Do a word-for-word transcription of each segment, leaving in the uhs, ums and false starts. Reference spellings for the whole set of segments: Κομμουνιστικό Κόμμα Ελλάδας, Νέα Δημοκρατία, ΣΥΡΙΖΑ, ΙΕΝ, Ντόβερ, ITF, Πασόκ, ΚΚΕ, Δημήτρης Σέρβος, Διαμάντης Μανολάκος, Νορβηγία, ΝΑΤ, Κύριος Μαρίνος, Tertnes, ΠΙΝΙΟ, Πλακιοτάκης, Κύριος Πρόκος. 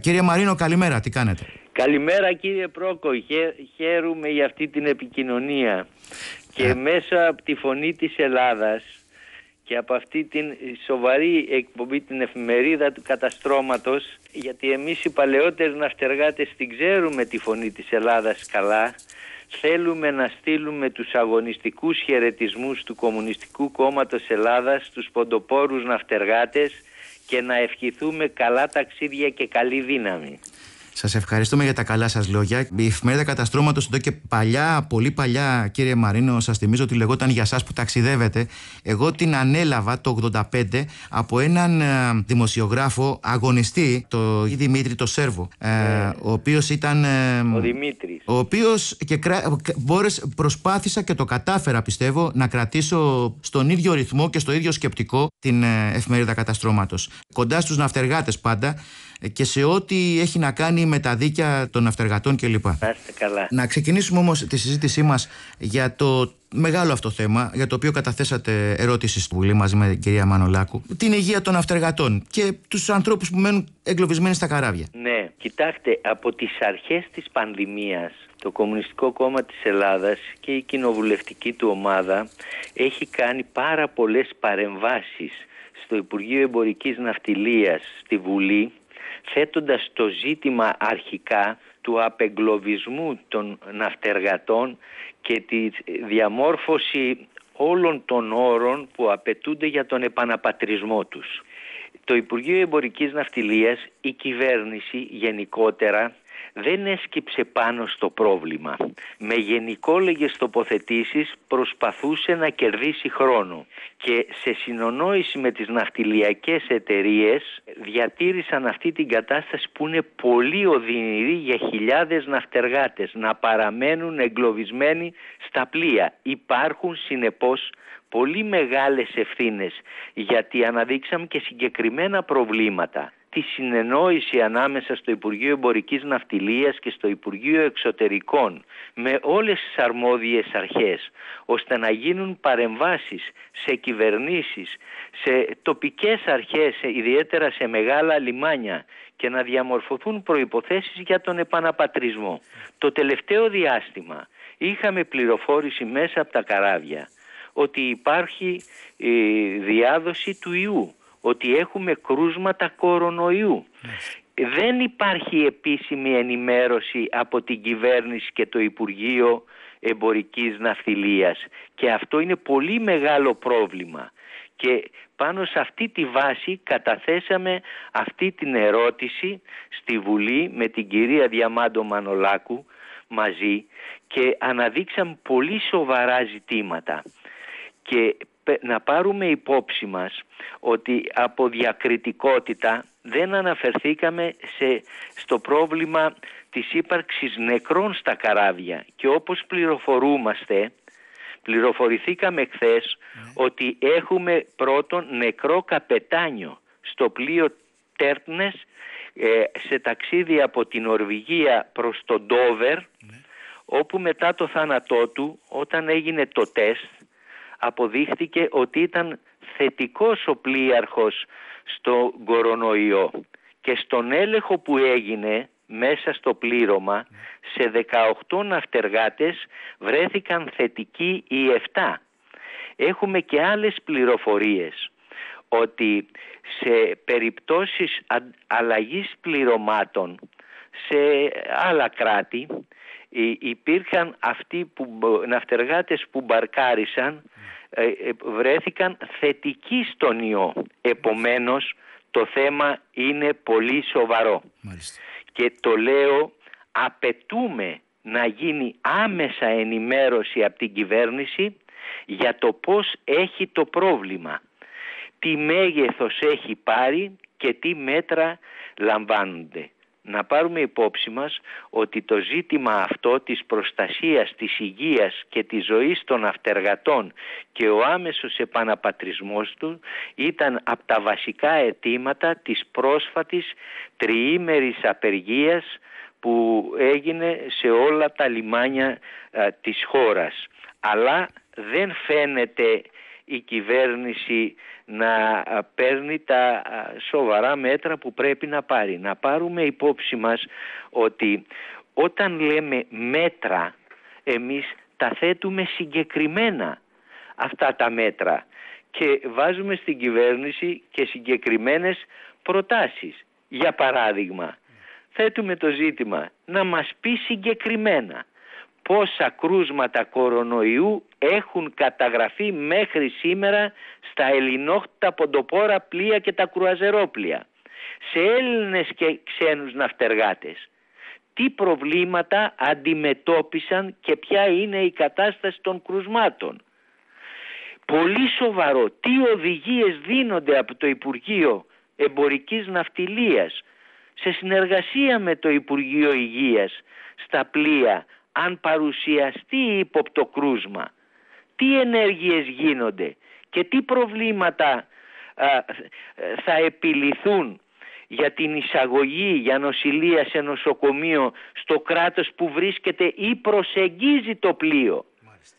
Κύριε Μαρίνο, καλημέρα, τι κάνετε? Καλημέρα κύριε Πρόκο, χαίρομαι για αυτή την επικοινωνία. Και yeah. μέσα από τη φωνή της Ελλάδας και από αυτή την σοβαρή εκπομπή, την εφημερίδα του καταστρώματος, γιατί εμείς οι παλαιότεροι ναυτεργάτες την ξέρουμε τη φωνή της Ελλάδας καλά, θέλουμε να στείλουμε τους αγωνιστικούς χαιρετισμούς του Κομμουνιστικού Κόμματος Ελλάδας στους ποντοπόρους ναυτεργάτες και να ευχηθούμε καλά ταξίδια και καλή δύναμη. Σας ευχαριστούμε για τα καλά σας λόγια. Η εφημερίδα Καταστρώματος εδώ και παλιά, πολύ παλιά, κύριε Μαρίνο, σας θυμίζω ότι λεγόταν για σας που ταξιδεύετε. Εγώ την ανέλαβα το ογδόντα πέντε από έναν ε, δημοσιογράφο αγωνιστή, τον Δημήτρη το Σέρβο, ε, ε, ο οποίος ήταν... Ε, ο Δημήτρης. Ο οποίος και κρα... μπόρες, προσπάθησα και το κατάφερα, πιστεύω, να κρατήσω στον ίδιο ρυθμό και στο ίδιο σκεπτικό την ε, εφημερίδα Καταστρώματος. Κοντά στους ναυτεργάτες πάντα και σε ό,τι έχει να κάνει με τα δίκαια των ναυτεργατών κλπ. Να ξεκινήσουμε όμως τη συζήτησή μας για το μεγάλο αυτό θέμα, για το οποίο καταθέσατε ερώτηση στη Βουλή μαζί με την κυρία Μανολάκου, την υγεία των ναυτεργατών και τους ανθρώπους που μένουν εγκλωβισμένοι στα καράβια. Ναι, κοιτάξτε, από τις αρχές της πανδημίας το Κομμουνιστικό Κόμμα της Ελλάδας και η κοινοβουλευτική του ομάδα έχει κάνει πάρα πολλές παρεμβάσεις στο Υπουργείο Εμπορικής Ναυτιλίας, στη Βουλή, θέτοντας το ζήτημα αρχικά του απεγκλωβισμού των ναυτεργατών και τη διαμόρφωση όλων των όρων που απαιτούνται για τον επαναπατρισμό τους. Το Υπουργείο Εμπορικής Ναυτιλίας, η κυβέρνηση γενικότερα, δεν έσκυψε πάνω στο πρόβλημα. Με γενικόλεγες τοποθετήσεις προσπαθούσε να κερδίσει χρόνο και σε συνονόηση με τις ναυτιλιακές εταιρείες διατήρησαν αυτή την κατάσταση που είναι πολύ οδυνηρή για χιλιάδες ναυτεργάτες να παραμένουν εγκλωβισμένοι στα πλοία. Υπάρχουν συνεπώς πολύ μεγάλες ευθύνες, γιατί αναδείξαμε και συγκεκριμένα προβλήματα. Τη συνεννόηση ανάμεσα στο Υπουργείο Εμπορικής Ναυτιλίας και στο Υπουργείο Εξωτερικών με όλες τις αρμόδιες αρχές, ώστε να γίνουν παρεμβάσεις σε κυβερνήσεις, σε τοπικές αρχές, ιδιαίτερα σε μεγάλα λιμάνια, και να διαμορφωθούν προϋποθέσεις για τον επαναπατρισμό. Το τελευταίο διάστημα είχαμε πληροφόρηση μέσα από τα καράβια ότι υπάρχει ε, διάδοση του ιού, ότι έχουμε κρούσματα κορονοϊού. Yes. Δεν υπάρχει επίσημη ενημέρωση από την κυβέρνηση και το Υπουργείο Εμπορικής Ναυτιλίας. Και αυτό είναι πολύ μεγάλο πρόβλημα. Και πάνω σε αυτή τη βάση καταθέσαμε αυτή την ερώτηση στη Βουλή με την κυρία Διαμάντο Μανολάκου μαζί και αναδείξαμε πολύ σοβαρά ζητήματα. Και να πάρουμε υπόψη μας ότι από διακριτικότητα δεν αναφερθήκαμε σε, στο πρόβλημα της ύπαρξης νεκρών στα καράβια και όπως πληροφορούμαστε, πληροφορηθήκαμε χθες mm. ότι έχουμε πρώτον νεκρό καπετάνιο στο πλοίο Tertnes σε ταξίδι από την Νορβηγία προς τον Ντόβερ, mm. όπου μετά το θάνατό του, όταν έγινε το τεστ, αποδείχθηκε ότι ήταν θετικός ο πλοίαρχος στο κορονοϊό και στον έλεγχο που έγινε μέσα στο πλήρωμα σε δεκαοκτώ ναυτεργάτες βρέθηκαν θετικοί οι επτά. Έχουμε και άλλες πληροφορίες ότι σε περιπτώσεις αλλαγής πληρωμάτων σε άλλα κράτη υπήρχαν αυτοί που ναυτεργάτες που μπαρκάρισαν, βρέθηκαν θετικοί στον ιό. Επομένως το θέμα είναι πολύ σοβαρό. Μάλιστα. Και το λέω, απαιτούμε να γίνει άμεσα ενημέρωση από την κυβέρνηση για το πώς έχει το πρόβλημα, τι μέγεθος έχει πάρει και τι μέτρα λαμβάνονται. Να πάρουμε υπόψη μας ότι το ζήτημα αυτό της προστασίας, της υγείας και της ζωής των αυτεργατών και ο άμεσος επαναπατρισμός του ήταν από τα βασικά αιτήματα της πρόσφατης τριήμερης απεργίας που έγινε σε όλα τα λιμάνια α, της χώρας. Αλλά δεν φαίνεται η κυβέρνηση να παίρνει τα σοβαρά μέτρα που πρέπει να πάρει. Να πάρουμε υπόψη μας ότι όταν λέμε μέτρα, εμείς τα θέτουμε συγκεκριμένα αυτά τα μέτρα και βάζουμε στην κυβέρνηση και συγκεκριμένες προτάσεις. Για παράδειγμα, θέτουμε το ζήτημα να μας πει συγκεκριμένα πόσα κρούσματα κορονοϊού έχουν καταγραφεί μέχρι σήμερα στα ελληνόχτα ποντοπόρα πλοία και τα κρουαζερόπλοια, σε Έλληνες και ξένους ναυτεργάτες. Τι προβλήματα αντιμετώπισαν και ποια είναι η κατάσταση των κρουσμάτων. Πολύ σοβαρό, τι οδηγίες δίνονται από το Υπουργείο Εμπορικής Ναυτιλίας σε συνεργασία με το Υπουργείο Υγείας στα πλοία, αν παρουσιαστεί ύποπτο κρούσμα, τι ενέργειες γίνονται και τι προβλήματα α, θα επιληθούν για την εισαγωγή, για νοσηλεία σε νοσοκομείο στο κράτος που βρίσκεται ή προσεγγίζει το πλοίο. Μάλιστα.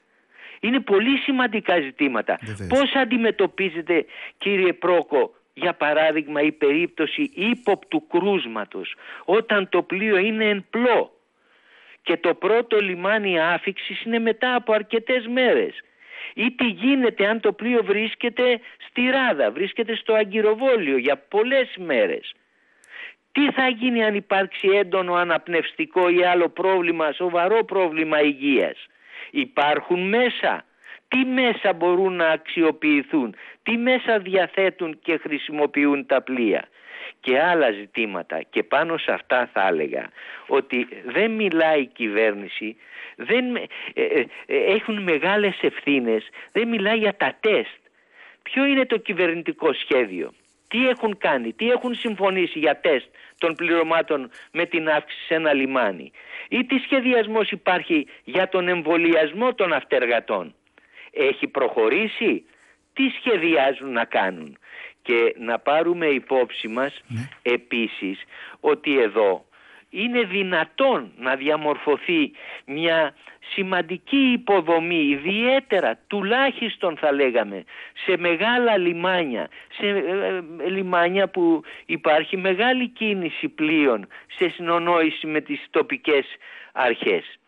Είναι πολύ σημαντικά ζητήματα. Βεβαίως. Πώς αντιμετωπίζετε, κύριε Πρόκο, για παράδειγμα η περίπτωση ύποπτου κρούσματος όταν το πλοίο είναι εν πλώ και το πρώτο λιμάνι άφιξης είναι μετά από αρκετές μέρες? Ή τι γίνεται αν το πλοίο βρίσκεται στη Ράδα, βρίσκεται στο Αγκυροβόλιο για πολλές μέρες? Τι θα γίνει αν υπάρξει έντονο αναπνευστικό ή άλλο πρόβλημα, σοβαρό πρόβλημα υγείας? Υπάρχουν μέσα. Τι μέσα μπορούν να αξιοποιηθούν, τι μέσα διαθέτουν και χρησιμοποιούν τα πλοία και άλλα ζητήματα. Και πάνω σε αυτά θα έλεγα ότι δεν μιλάει η κυβέρνηση, δεν, ε, ε, έχουν μεγάλες ευθύνες, δεν μιλάει για τα τεστ. Ποιο είναι το κυβερνητικό σχέδιο, τι έχουν κάνει, τι έχουν συμφωνήσει για τεστ των πληρωμάτων με την αύξηση σε ένα λιμάνι, ή τι σχεδιασμός υπάρχει για τον εμβολιασμό των αυτεργατών. Έχει προχωρήσει, τι σχεδιάζουν να κάνουν? Και να πάρουμε υπόψη μας ναι. επίσης ότι εδώ είναι δυνατόν να διαμορφωθεί μια σημαντική υποδομή, ιδιαίτερα τουλάχιστον θα λέγαμε σε μεγάλα λιμάνια, σε λιμάνια που υπάρχει μεγάλη κίνηση πλοίων σε συνονόηση με τις τοπικές αρχές.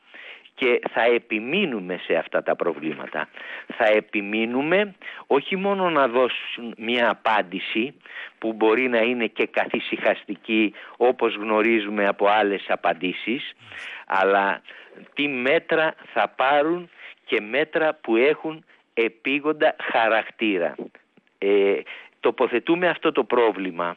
Και θα επιμείνουμε σε αυτά τα προβλήματα. Θα επιμείνουμε όχι μόνο να δώσουν μια απάντηση που μπορεί να είναι και καθησυχαστική όπως γνωρίζουμε από άλλες απαντήσεις, αλλά τι μέτρα θα πάρουν και μέτρα που έχουν επίγοντα χαρακτήρα. Ε, τοποθετούμε αυτό το πρόβλημα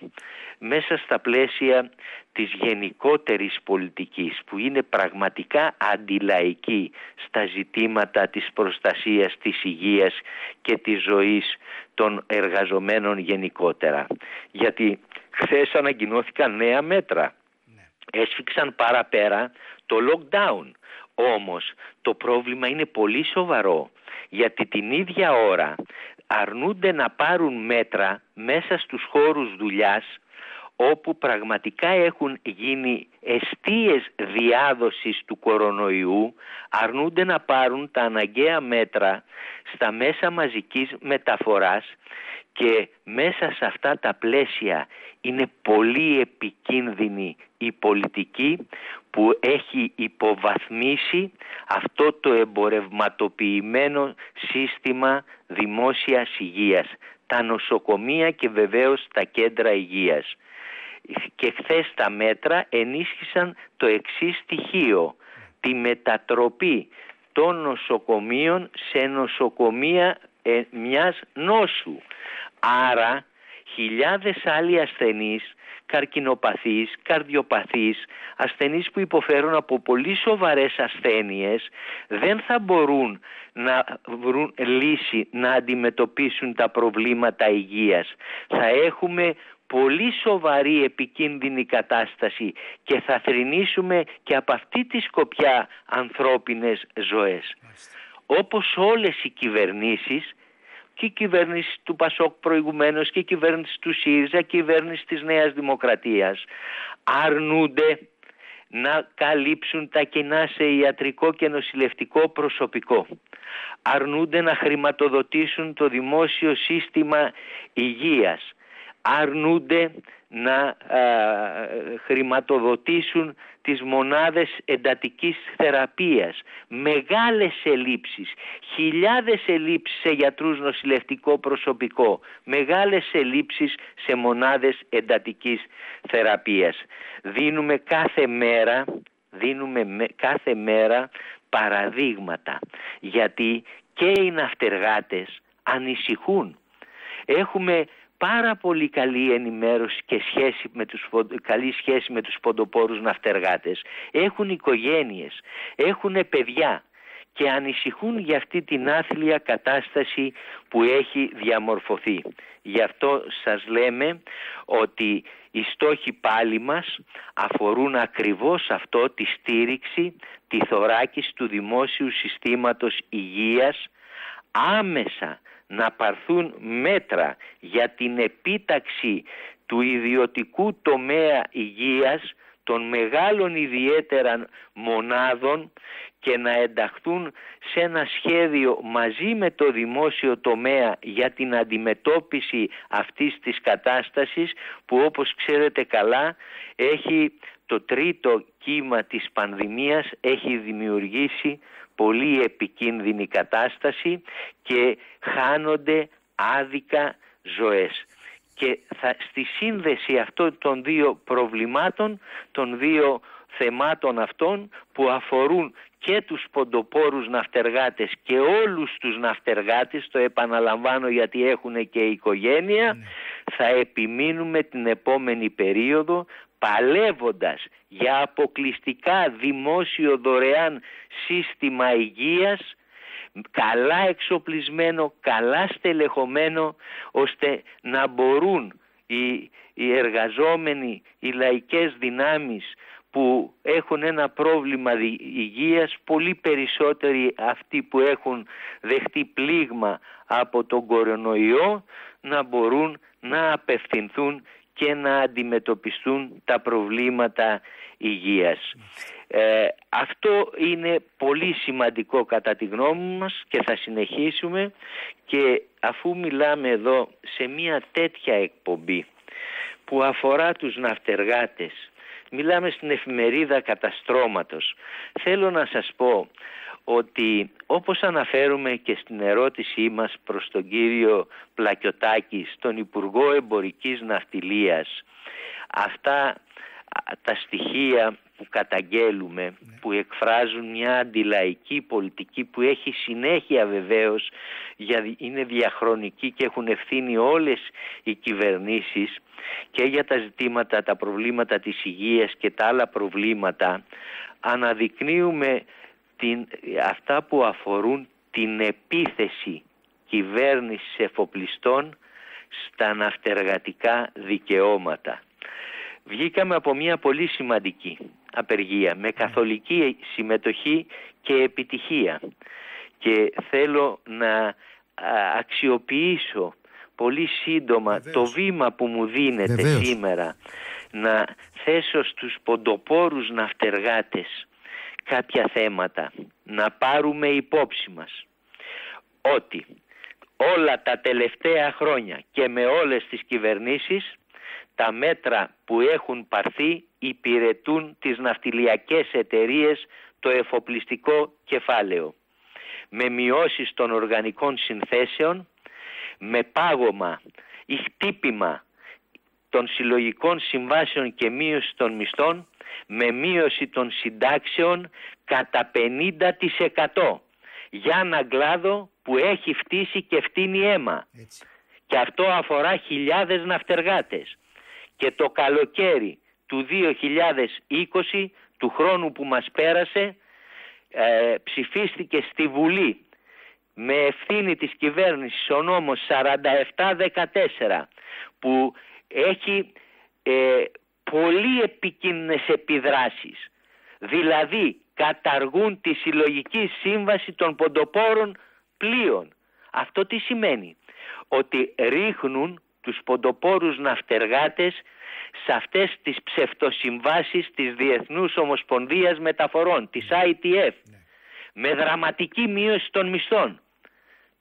μέσα στα πλαίσια της γενικότερης πολιτικής που είναι πραγματικά αντιλαϊκή στα ζητήματα της προστασίας της υγείας και της ζωής των εργαζομένων γενικότερα. Γιατί χθες ανακοινώθηκαν νέα μέτρα, ναι. έσφιξαν παραπέρα το lockdown. Όμως το πρόβλημα είναι πολύ σοβαρό, γιατί την ίδια ώρα αρνούνται να πάρουν μέτρα μέσα στους χώρους δουλειάς όπου πραγματικά έχουν γίνει εστίες διάδοσης του κορονοϊού, αρνούνται να πάρουν τα αναγκαία μέτρα στα μέσα μαζικής μεταφοράς και μέσα σε αυτά τα πλαίσια είναι πολύ επικίνδυνη η πολιτική που έχει υποβαθμίσει αυτό το εμπορευματοποιημένο σύστημα δημόσιας υγείας, τα νοσοκομεία και βεβαίως τα κέντρα υγείας. Και χθες τα μέτρα ενίσχυσαν το εξής στοιχείο, τη μετατροπή των νοσοκομείων σε νοσοκομεία ε, μιας νόσου. Άρα χιλιάδες άλλοι ασθενείς, καρκινοπαθείς, καρδιοπαθείς, ασθενείς που υποφέρουν από πολύ σοβαρές ασθένειες, δεν θα μπορούν να βρουν λύση να αντιμετωπίσουν τα προβλήματα υγείας. Θα έχουμε πολύ σοβαρή επικίνδυνη κατάσταση και θα θρηνήσουμε και από αυτή τη σκοπιά ανθρώπινες ζωές. Μάλιστα. Όπως όλες οι κυβερνήσεις, και η κυβέρνηση του Πασόκ προηγουμένως και η κυβέρνηση του ΣΥΡΙΖΑ και η κυβέρνηση της Νέας Δημοκρατίας, αρνούνται να καλύψουν τα κενά σε ιατρικό και νοσηλευτικό προσωπικό. Αρνούνται να χρηματοδοτήσουν το δημόσιο σύστημα υγείας. Αρνούνται να α, χρηματοδοτήσουν τις μονάδες εντατικής θεραπείας. Μεγάλες ελλείψεις, χιλιάδες ελλείψεις σε γιατρούς, νοσηλευτικό προσωπικό, μεγάλες ελλείψεις σε μονάδες εντατικής θεραπείας. Δίνουμε κάθε μέρα, δίνουμε με, κάθε μέρα παραδείγματα, γιατί και οι ναυτεργάτες ανησυχούν. Έχουμε πάρα πολύ καλή ενημέρωση και σχέση με τους, καλή σχέση με τους ποντοπόρους ναυτεργάτες. Έχουν οικογένειες, έχουν παιδιά και ανησυχούν για αυτή την άθλια κατάσταση που έχει διαμορφωθεί. Γι' αυτό σας λέμε ότι οι στόχοι πάλι μας αφορούν ακριβώς αυτό, τη στήριξη, τη θωράκιση του δημόσιου συστήματος υγείας, άμεσα να παρθούν μέτρα για την επίταξη του ιδιωτικού τομέα υγείας, των μεγάλων ιδιαίτερα μονάδων, και να ενταχθούν σε ένα σχέδιο μαζί με το δημόσιο τομέα για την αντιμετώπιση αυτής της κατάστασης που, όπως ξέρετε καλά, έχει το τρίτο κύμα της πανδημίας, έχει δημιουργήσει πολύ επικίνδυνη κατάσταση και χάνονται άδικα ζωές. Και θα, στη σύνδεση αυτών των δύο προβλημάτων, των δύο θεμάτων αυτών που αφορούν και τους ποντοπόρους ναυτεργάτες και όλους τους ναυτεργάτες, το επαναλαμβάνω γιατί έχουν και οικογένεια, mm. θα επιμείνουμε την επόμενη περίοδο, παλεύοντας για αποκλειστικά δημόσιο δωρεάν σύστημα υγείας, καλά εξοπλισμένο, καλά στελεχωμένο, ώστε να μπορούν οι, οι εργαζόμενοι, οι λαϊκές δυνάμεις που έχουν ένα πρόβλημα υγείας, πολύ περισσότεροι αυτοί που έχουν δεχτεί πλήγμα από τον κορονοϊό, να μπορούν να απευθυνθούν και να αντιμετωπιστούν τα προβλήματα υγείας. Ε, αυτό είναι πολύ σημαντικό κατά τη γνώμη μας και θα συνεχίσουμε, και αφού μιλάμε εδώ σε μια τέτοια εκπομπή που αφορά τους ναυτεργάτες, μιλάμε στην εφημερίδα Καταστρώματος, θέλω να σας πω ότι, όπως αναφέρουμε και στην ερώτησή μας προς τον κύριο Πλακιοτάκη, τον Υπουργό Εμπορικής Ναυτιλίας, αυτά τα στοιχεία που καταγγέλουμε, που εκφράζουν μια αντιλαϊκή πολιτική που έχει συνέχεια βεβαίως, γιατί είναι διαχρονική και έχουν ευθύνη όλες οι κυβερνήσεις, και για τα ζητήματα, τα προβλήματα της υγείας και τα άλλα προβλήματα, αναδεικνύουμε την, αυτά που αφορούν την επίθεση κυβέρνησης εφοπλιστών στα ναυτεργατικά δικαιώματα. Βγήκαμε από μια πολύ σημαντική απεργία με καθολική συμμετοχή και επιτυχία, και θέλω να αξιοποιήσω πολύ σύντομα Βεβαίως. το βήμα που μου δίνεται Βεβαίως. σήμερα, να θέσω στους ποντοπόρους ναυτεργάτες κάποια θέματα, να πάρουμε υπόψη μας ότι όλα τα τελευταία χρόνια και με όλες τις κυβερνήσεις, τα μέτρα που έχουν πάρθει υπηρετούν τις ναυτιλιακές εταιρείες, το εφοπλιστικό κεφάλαιο, με μειώσεις των οργανικών συνθέσεων, με πάγωμα ή χτύπημα των συλλογικών συμβάσεων και μείωση των μισθών, με μείωση των συντάξεων κατά πενήντα τοις εκατό για έναν κλάδο που έχει φτύσει και φτύνει αίμα. Έτσι. Και αυτό αφορά χιλιάδες ναυτεργάτες. Και το καλοκαίρι του δύο χιλιάδες είκοσι, του χρόνου που μας πέρασε, ε, ψηφίστηκε στη Βουλή με ευθύνη της κυβέρνησης ο νόμος σαράντα επτά δεκατέσσερα, που έχει ε, πολύ επικίνδυνες επιδράσεις. Δηλαδή καταργούν τη συλλογική σύμβαση των ποντοπόρων πλοίων. Αυτό τι σημαίνει? Ότι ρίχνουν τους ποντοπόρους ναυτεργάτες σε αυτές τις ψευτοσυμβάσεις της Διεθνούς Ομοσπονδίας Μεταφορών, της άι τι εφ, ναι, με δραματική μείωση των μισθών.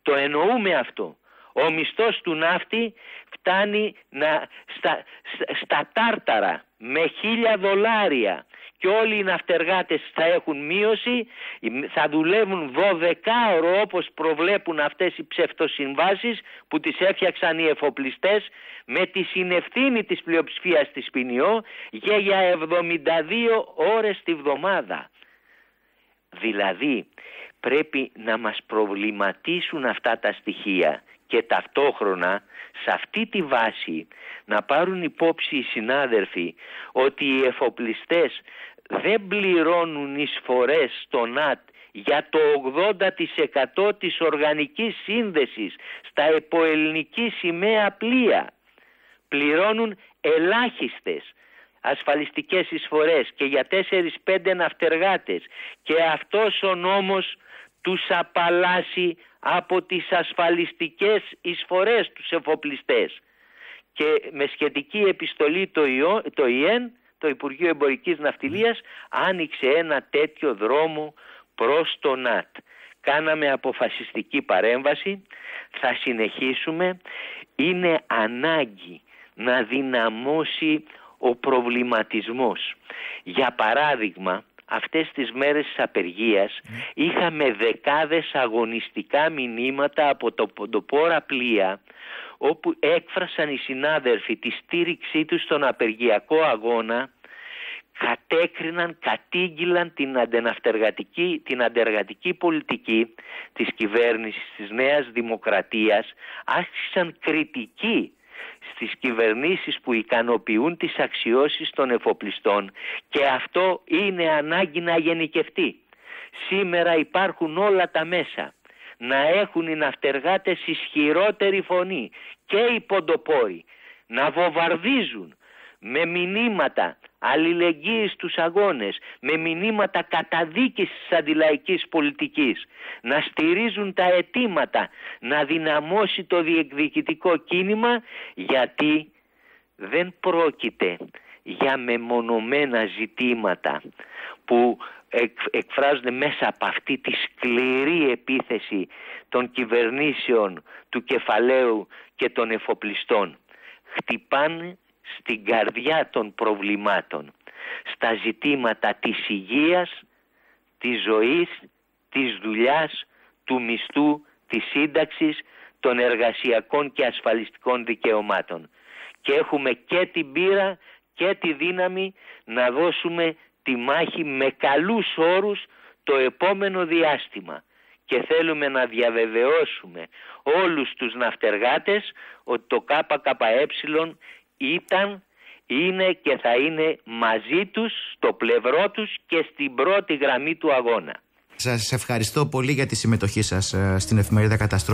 Το εννοούμε αυτό. Ο μισθός του ναύτη φτάνει να, στα, στα τάρταρα με χίλια δολάρια και όλοι οι ναυτεργάτες θα έχουν μείωση, θα δουλεύουν δώδεκα ώρο όπως προβλέπουν αυτές οι ψευτοσυμβάσεις που τις έφτιαξαν οι εφοπλιστές με τη συνευθύνη της πλειοψηφίας της ΠΙΝΙΟ και για εβδομήντα δύο ώρες τη βδομάδα. Δηλαδή πρέπει να μας προβληματίσουν αυτά τα στοιχεία και ταυτόχρονα σε αυτή τη βάση να πάρουν υπόψη οι συνάδελφοι ότι οι εφοπλιστές δεν πληρώνουν εισφορές στο ΝΑΤ για το ογδόντα τοις εκατό της οργανικής σύνδεσης στα υποελληνική σημαία πλοία. Πληρώνουν ελάχιστες ασφαλιστικές εισφορές και για τέσσερις πέντε ναυτεργάτες και αυτός ο νόμος τους απαλλάσσει από τις ασφαλιστικές εισφορές τους εφοπλιστές. Και με σχετική επιστολή το ΙΕΝ, το Υπουργείο Εμπορικής Ναυτιλίας, άνοιξε ένα τέτοιο δρόμο προς το ΝΑΤ. Κάναμε αποφασιστική παρέμβαση, θα συνεχίσουμε. Είναι ανάγκη να δυναμώσει ο προβληματισμός. Για παράδειγμα, αυτές τις μέρες της απεργίας είχαμε δεκάδες αγωνιστικά μηνύματα από το ποντοπόρα πλοία όπου έκφρασαν οι συνάδελφοι τη στήριξή τους στον απεργιακό αγώνα, κατέκριναν, κατήγγυλαν την αντεναυτεργατική, την αντεργατική πολιτική της κυβέρνησης της Νέας Δημοκρατίας, άσκησαν κριτική στις κυβερνήσεις που ικανοποιούν τις αξιώσεις των εφοπλιστών και αυτό είναι ανάγκη να γενικευτεί. Σήμερα υπάρχουν όλα τα μέσα να έχουν οι ναυτεργάτες ισχυρότερη φωνή και οι ποντοπόροι να βομβαρδίζουν με μηνύματα αλληλεγγύης στους αγώνες, με μηνύματα καταδίκης της αντιλαϊκής πολιτικής, να στηρίζουν τα αιτήματα, να δυναμώσει το διεκδικητικό κίνημα, γιατί δεν πρόκειται για μεμονωμένα ζητήματα που εκφράζονται μέσα από αυτή τη σκληρή επίθεση των κυβερνήσεων του κεφαλαίου και των εφοπλιστών. Χτυπάνε στην καρδιά των προβλημάτων, στα ζητήματα της υγείας, της ζωής, της δουλειάς, του μισθού, της σύνταξης, των εργασιακών και ασφαλιστικών δικαιωμάτων. Και έχουμε και την πείρα και τη δύναμη να δώσουμε τη μάχη με καλούς όρους το επόμενο διάστημα. Και θέλουμε να διαβεβαιώσουμε όλους τους ναυτεργάτες ότι το ΚΚΕ ήταν, είναι και θα είναι μαζί τους, στο πλευρό τους και στην πρώτη γραμμή του αγώνα. Σας ευχαριστώ πολύ για τη συμμετοχή σας στην εφημερίδα Καταστροφή.